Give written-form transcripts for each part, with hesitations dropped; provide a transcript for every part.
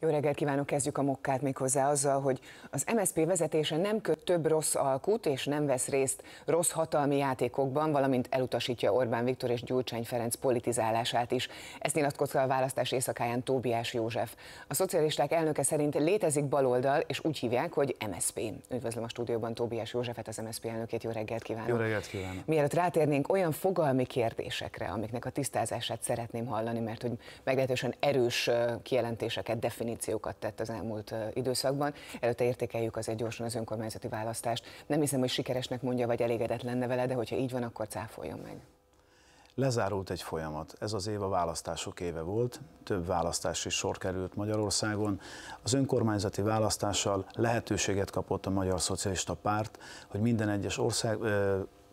Jó reggelt kívánok, kezdjük a mokkát méghozzá azzal, hogy az MSZP vezetése nem köt több rossz alkut és nem vesz részt rossz hatalmi játékokban, valamint elutasítja Orbán Viktor és Gyurcsány Ferenc politizálását is. Ezt nyilatkozta a választás éjszakáján Tóbiás József. A szocialisták elnöke szerint létezik baloldal, és úgy hívják, hogy MSZP. Üdvözlöm a stúdióban Tóbiás Józsefet, az MSZP elnökét. Jó reggelt kívánok. Jó reggelt kívánok. Mielőtt rátérnénk olyan fogalmi kérdésekre, amiknek a tisztázását szeretném hallani, mert hogy meglehetősen erős kijelentéseket, definíciókat tett az elmúlt időszakban. Előtte értékeljük azért gyorsan az önkormányzati választást. Nem hiszem, hogy sikeresnek mondja, vagy elégedetlenne vele, de hogyha így van, akkor cáfoljon meg. Lezárult egy folyamat. Ez az év a választások éve volt. Több választás is sor került Magyarországon. Az önkormányzati választással lehetőséget kapott a Magyar Szocialista Párt, hogy minden egyes ország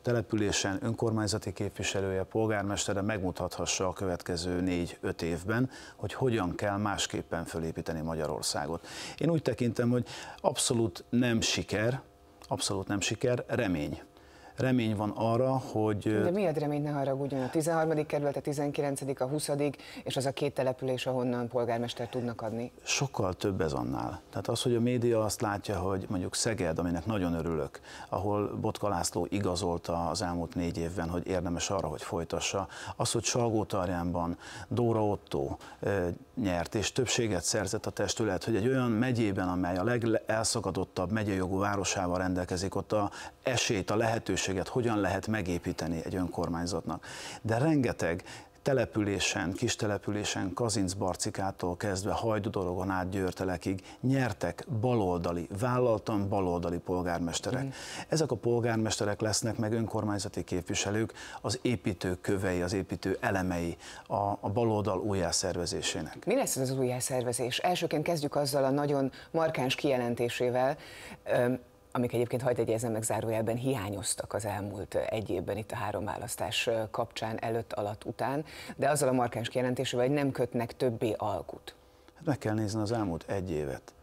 településen önkormányzati képviselője, polgármestere megmutathassa a következő 4-5 évben, hogy hogyan kell másképpen fölépíteni Magyarországot. Én úgy tekintem, hogy abszolút nem siker, remény. Remény van arra, hogy... De miért remény, ne haragudjon? A 13. kerület, a 19., a 20. és az a két település, ahonnan polgármester tudnak adni? Sokkal több ez annál. Tehát az, hogy a média azt látja, hogy mondjuk Szeged, aminek nagyon örülök, ahol Botka László igazolta az elmúlt 4 évben, hogy érdemes arra, hogy folytassa. Az, hogy Salgó Tarjánban Dóra Otto nyert és többséget szerzett a testület, hogy egy olyan megyében, amely a legelszakadottabb megyejogú városával rendelkezik, ott a esélyt, a lehetőséget hogyan lehet megépíteni egy önkormányzatnak. De rengeteg településen, kis településen, Kazincbarcikától kezdve Hajdúdorogon át Győrtelekig nyertek baloldali, vállaltan baloldali polgármesterek. Ezek a polgármesterek lesznek meg önkormányzati képviselők, az építő kövei, az építő elemei a baloldal újjászervezésének. Mi lesz ez az újjászervezés? Elsőként kezdjük azzal a nagyon markáns kijelentésével, amik egyébként, hadd jegyezzem meg zárójelben, hiányoztak az elmúlt egy évben itt a 3 választás kapcsán, előtt, alatt, után, de azzal a markáns kijelentésével, hogy nem kötnek többé alkut. Hát meg kell nézni az elmúlt egy évet.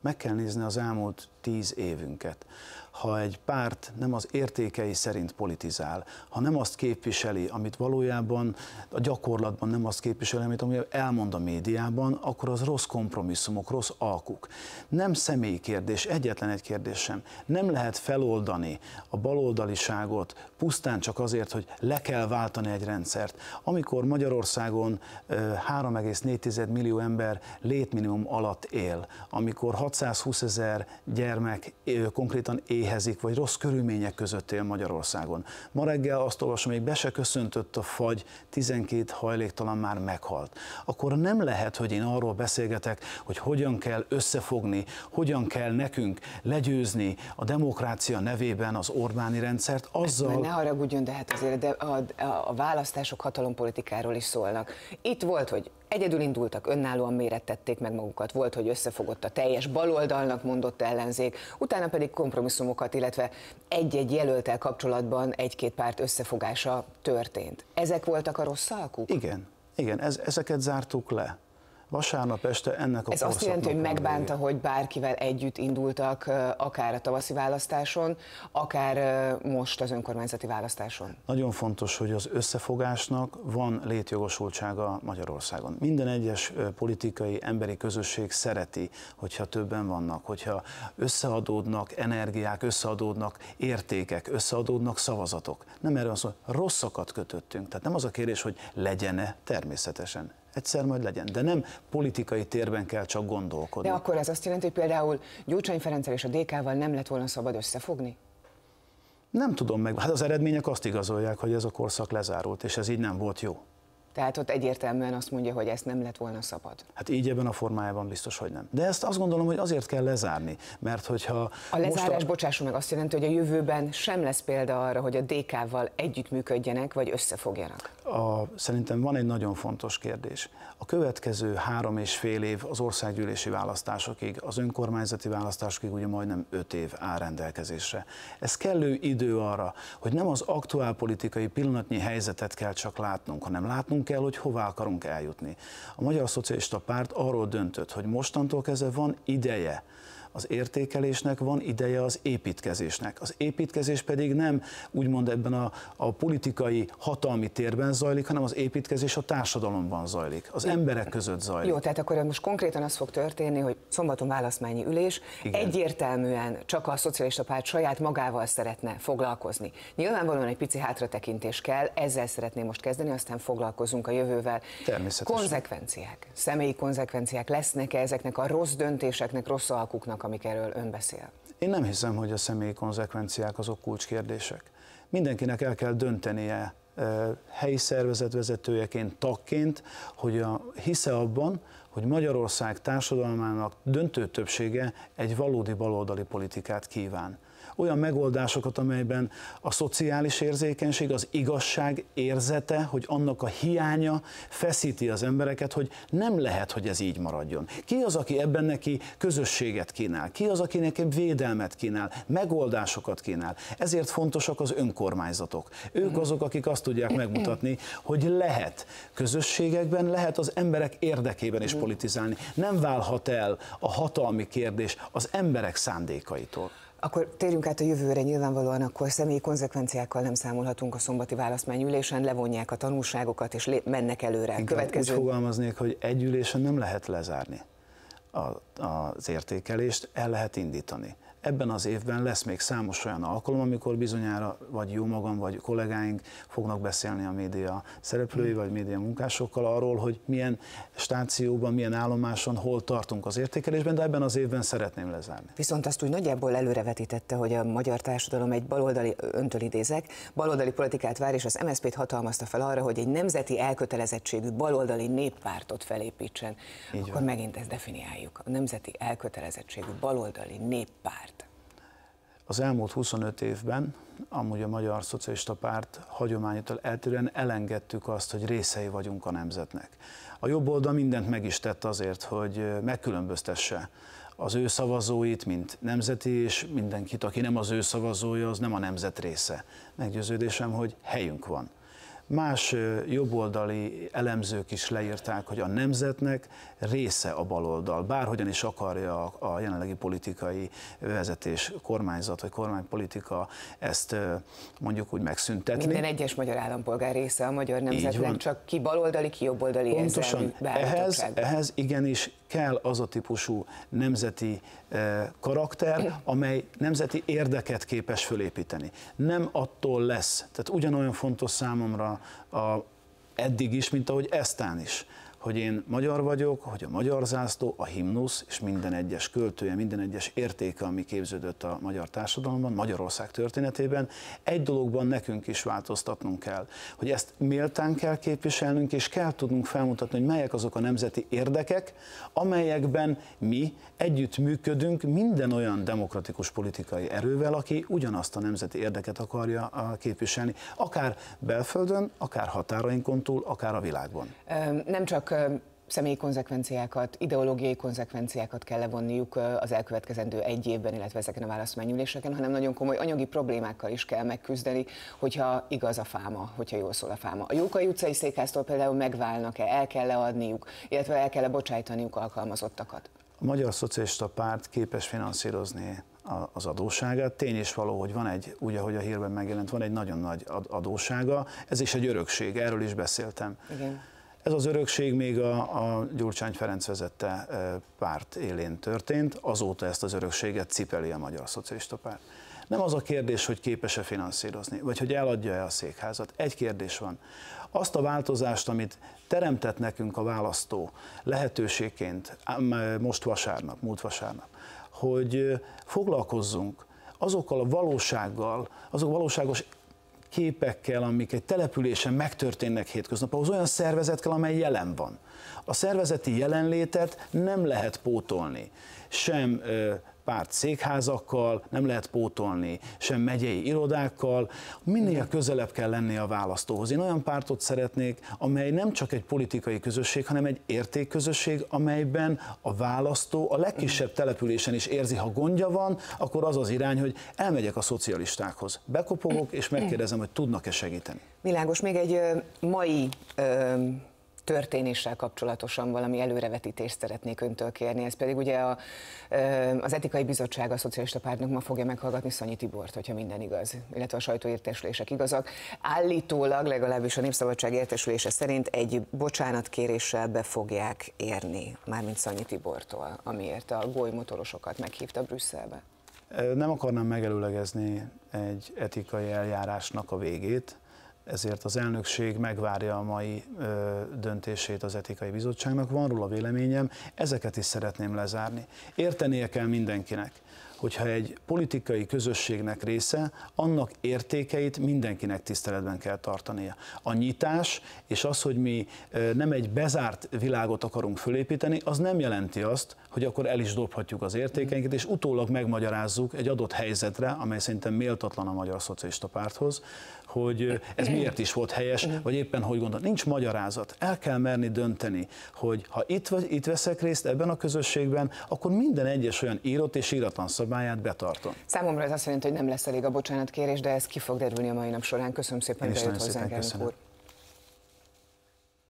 Meg kell nézni az elmúlt 10 évünket. Ha egy párt nem az értékei szerint politizál, ha nem azt képviseli, amit valójában a gyakorlatban nem azt képviseli, amit elmond a médiában, akkor az rossz kompromisszumok, rossz alkuk. Nem személyi kérdés, egyetlen egy kérdés sem. Nem lehet feloldani a baloldaliságot pusztán csak azért, hogy le kell váltani egy rendszert. Amikor Magyarországon 3,4 millió ember létminimum alatt él, amikor 620 000 gyermek konkrétan éhezik, vagy rossz körülmények között él Magyarországon. Ma reggel azt olvasom, még be se köszöntött a fagy, 12 hajléktalan már meghalt. Akkor nem lehet, hogy én arról beszélgetek, hogy hogyan kell összefogni, hogyan kell nekünk legyőzni a demokrácia nevében az Orbáni rendszert, azzal... Ne haragudjon, de hát azért de a választások hatalompolitikáról is szólnak. Itt volt, hogy egyedül indultak, önállóan mérettették meg magukat, volt, hogy összefogott a teljes baloldalnak mondott ellenzék, utána pedig kompromisszumokat, illetve egy-egy jelölttel kapcsolatban egy-két párt összefogása történt. Ezek voltak a rossz alkuk? Igen, ezeket zártuk le. Vasárnap este ennek a korszaknak. Ez azt jelenti, hogy megbánta, hogy bárkivel együtt indultak, akár a tavaszi választáson, akár most az önkormányzati választáson? Nagyon fontos, hogy az összefogásnak van létjogosultsága Magyarországon. Minden egyes politikai, emberi közösség szereti, hogyha többen vannak, hogyha összeadódnak energiák, összeadódnak értékek, összeadódnak szavazatok. Nem erről szó, rosszakat kötöttünk. Tehát nem az a kérdés, hogy legyen-e, természetesen. Egyszer majd legyen, de nem politikai térben kell csak gondolkodni. De akkor ez azt jelenti, hogy például Gyurcsány Ferenccel és a DK-val nem lett volna szabad összefogni? Nem tudom meg, hát az eredmények azt igazolják, hogy ez a korszak lezárult, és ez így nem volt jó. Tehát ott egyértelműen azt mondja, hogy ezt nem lett volna szabad. Hát így ebben a formájában biztos, hogy nem. De ezt azt gondolom, hogy azért kell lezárni, mert hogyha... A lezárás, bocsássuk meg, azt jelenti, hogy a jövőben sem lesz példa arra, hogy a DK-val együttműködjenek, vagy összefogjanak. Szerintem van egy nagyon fontos kérdés. A következő 3,5 év az országgyűlési választásokig, az önkormányzati választásokig ugye majdnem 5 év áll rendelkezésre. Ez kellő idő arra, hogy nem az aktuál politikai pillanatnyi helyzetet kell csak látnunk, hanem látnunk kell, hogy hová akarunk eljutni. A Magyar Szocialista Párt arról döntött, hogy mostantól kezdve van ideje az értékelésnek van ideje az építkezésnek. Az építkezés pedig nem úgymond ebben a politikai hatalmi térben zajlik, hanem az építkezés a társadalomban zajlik, az emberek között zajlik. Jó, tehát akkor most konkrétan az fog történni, hogy szombaton választmányi ülés, igen, egyértelműen csak a szocialista párt saját magával szeretne foglalkozni. Nyilvánvalóan egy pici hátratekintés kell, ezzel szeretném most kezdeni, aztán foglalkozunk a jövővel. Természetesen. Konzekvenciák, személyi konzekvenciák lesznek-e ezeknek a rossz döntéseknek, rossz alkuknak, amik erről ön beszél? Én nem hiszem, hogy a személyi konzekvenciák azok kulcskérdések. Mindenkinek el kell döntenie helyi szervezetvezetőjeként, tagként, hogy hisze abban, hogy Magyarország társadalmának döntő többsége egy valódi baloldali politikát kíván. Olyan megoldásokat, amelyben a szociális érzékenység, az igazság érzete, hogy annak a hiánya feszíti az embereket, hogy nem lehet, hogy ez így maradjon. Ki az, aki ebben neki közösséget kínál? Ki az, aki neki védelmet kínál? Megoldásokat kínál? Ezért fontosak az önkormányzatok. Ők azok, akik azt tudják megmutatni, hogy lehet közösségekben, lehet az emberek érdekében is politizálni. Nem válhat el a hatalmi kérdés az emberek szándékaitól. Akkor térjünk át a jövőre, nyilvánvalóan akkor személyi konzekvenciákkal nem számolhatunk a szombati választmányülésen, levonják a tanulságokat és mennek előre. Következő... Úgy fogalmaznék, hogy egy ülésen nem lehet lezárni az értékelést, el lehet indítani. Ebben az évben lesz még számos olyan alkalom, amikor bizonyára vagy jó magam, vagy kollégáink fognak beszélni a média szereplői, vagy média munkásokkal arról, hogy milyen stációban, milyen állomáson, hol tartunk az értékelésben, de ebben az évben szeretném lezárni. Viszont azt úgy nagyjából előrevetítette, hogy a magyar társadalom egy baloldali, öntől idézek, baloldali politikát vár, és az MSZP-t hatalmazta fel arra, hogy egy nemzeti elkötelezettségű baloldali néppártot felépítsen. Így akkor van. Megint ezt definiáljuk. A nemzeti elkötelezettségű baloldali néppárt. Az elmúlt 25 évben amúgy a Magyar Szocialista Párt hagyományától eltérően elengedtük azt, hogy részei vagyunk a nemzetnek. A jobb oldal mindent meg is tett azért, hogy megkülönböztesse az ő szavazóit, mint nemzeti, és mindenkit, aki nem az ő szavazója, az nem a nemzet része. Meggyőződésem, hogy helyünk van. Más jobboldali elemzők is leírták, hogy a nemzetnek része a baloldal, bárhogyan is akarja a jelenlegi politikai vezetés, kormányzat vagy kormánypolitika ezt mondjuk úgy megszüntetni. Minden egyes magyar állampolgár része a magyar nemzetnek, csak ki baloldali, ki jobboldali. Pontosan, ehhez igenis kell az a típusú nemzeti karakter, amely nemzeti érdeket képes fölépíteni. Nem attól lesz, tehát ugyanolyan fontos számomra eddig is, mint ahogy eztán is, hogy én magyar vagyok, hogy a magyar zászló, a himnusz és minden egyes költője, minden egyes értéke, ami képződött a magyar társadalomban, Magyarország történetében, egy dologban nekünk is változtatnunk kell, hogy ezt méltán kell képviselnünk, és kell tudnunk felmutatni, hogy melyek azok a nemzeti érdekek, amelyekben mi együttműködünk minden olyan demokratikus politikai erővel, aki ugyanazt a nemzeti érdeket akarja képviselni, akár belföldön, akár határainkon túl, akár a világban. Nem csak személyi konzekvenciákat, ideológiai konzekvenciákat kell levonniuk az elkövetkezendő egy évben, illetve ezeken a választmányüléseken, hanem nagyon komoly anyagi problémákkal is kell megküzdeni, hogyha igaz a fáma, hogyha jól szól a fáma. A Jókai utcai székháztól például megválnak-e, el kell leadniuk, illetve el kell bocsájtaniuk alkalmazottakat? A Magyar Szocialista Párt képes finanszírozni az adósságát. Tény és való, hogy van egy, úgy ahogy a hírben megjelent, van egy nagyon nagy adóssága, ez is egy örökség, erről is beszéltem. Igen. Ez az örökség még a Gyurcsány Ferenc vezette párt élén történt, azóta ezt az örökséget cipeli a Magyar Szocialista Párt. Nem az a kérdés, hogy képes-e finanszírozni, vagy hogy eladja-e a székházat. Egy kérdés van. Azt a változást, amit teremtett nekünk a választó lehetőségként most vasárnap, múlt vasárnap, hogy foglalkozzunk azokkal a valósággal, azok valóságos képekkel, amik egy településen megtörténnek hétköznap, ahhoz olyan szervezetkel, amely jelen van. A szervezeti jelenlétet nem lehet pótolni, sem párt székházakkal, nem lehet pótolni, sem megyei irodákkal, minél közelebb kell lenni a választóhoz. Én olyan pártot szeretnék, amely nem csak egy politikai közösség, hanem egy értékközösség, amelyben a választó a legkisebb településen is érzi, ha gondja van, akkor az az irány, hogy elmegyek a szocialistákhoz, bekopogok és megkérdezem, hogy tudnak-e segíteni. Világos, még egy mai történéssel kapcsolatosan valami előrevetítést szeretnék öntől kérni. Ez pedig ugye az Etikai Bizottság a Szocialista Pártnak ma fogja meghallgatni Szanyi Tibort, hogyha minden igaz, illetve a sajtóértesülések igazak. Állítólag, legalábbis a Népszabadság értesülése szerint egy bocsánatkéréssel be fogják érni, mármint Szanyi Tibortól, amiért a golymotorosokat meghívta Brüsszelbe. Nem akarnám megelőlegezni egy etikai eljárásnak a végét, ezért az elnökség megvárja a mai döntését az Etikai Bizottságnak, van róla véleményem, ezeket is szeretném lezárni. Értenie kell mindenkinek, hogyha egy politikai közösségnek része, annak értékeit mindenkinek tiszteletben kell tartania. A nyitás és az, hogy mi nem egy bezárt világot akarunk fölépíteni, az nem jelenti azt, hogy akkor el is dobhatjuk az értékeinket, és utólag megmagyarázzuk egy adott helyzetre, amely szerintem méltatlan a Magyar Szocialista Párthoz, hogy ez miért is volt helyes, vagy éppen hogy gondol. Nincs magyarázat. El kell merni dönteni, hogy ha itt veszek részt ebben a közösségben, akkor minden egyes olyan írott és íratlan szabályát betartom. Számomra ez azt jelenti, hogy nem lesz elég a bocsánatkérés, de ez ki fog derülni a mai nap során. Köszönöm szépen, hogy eljött hozzánk, elnök úr.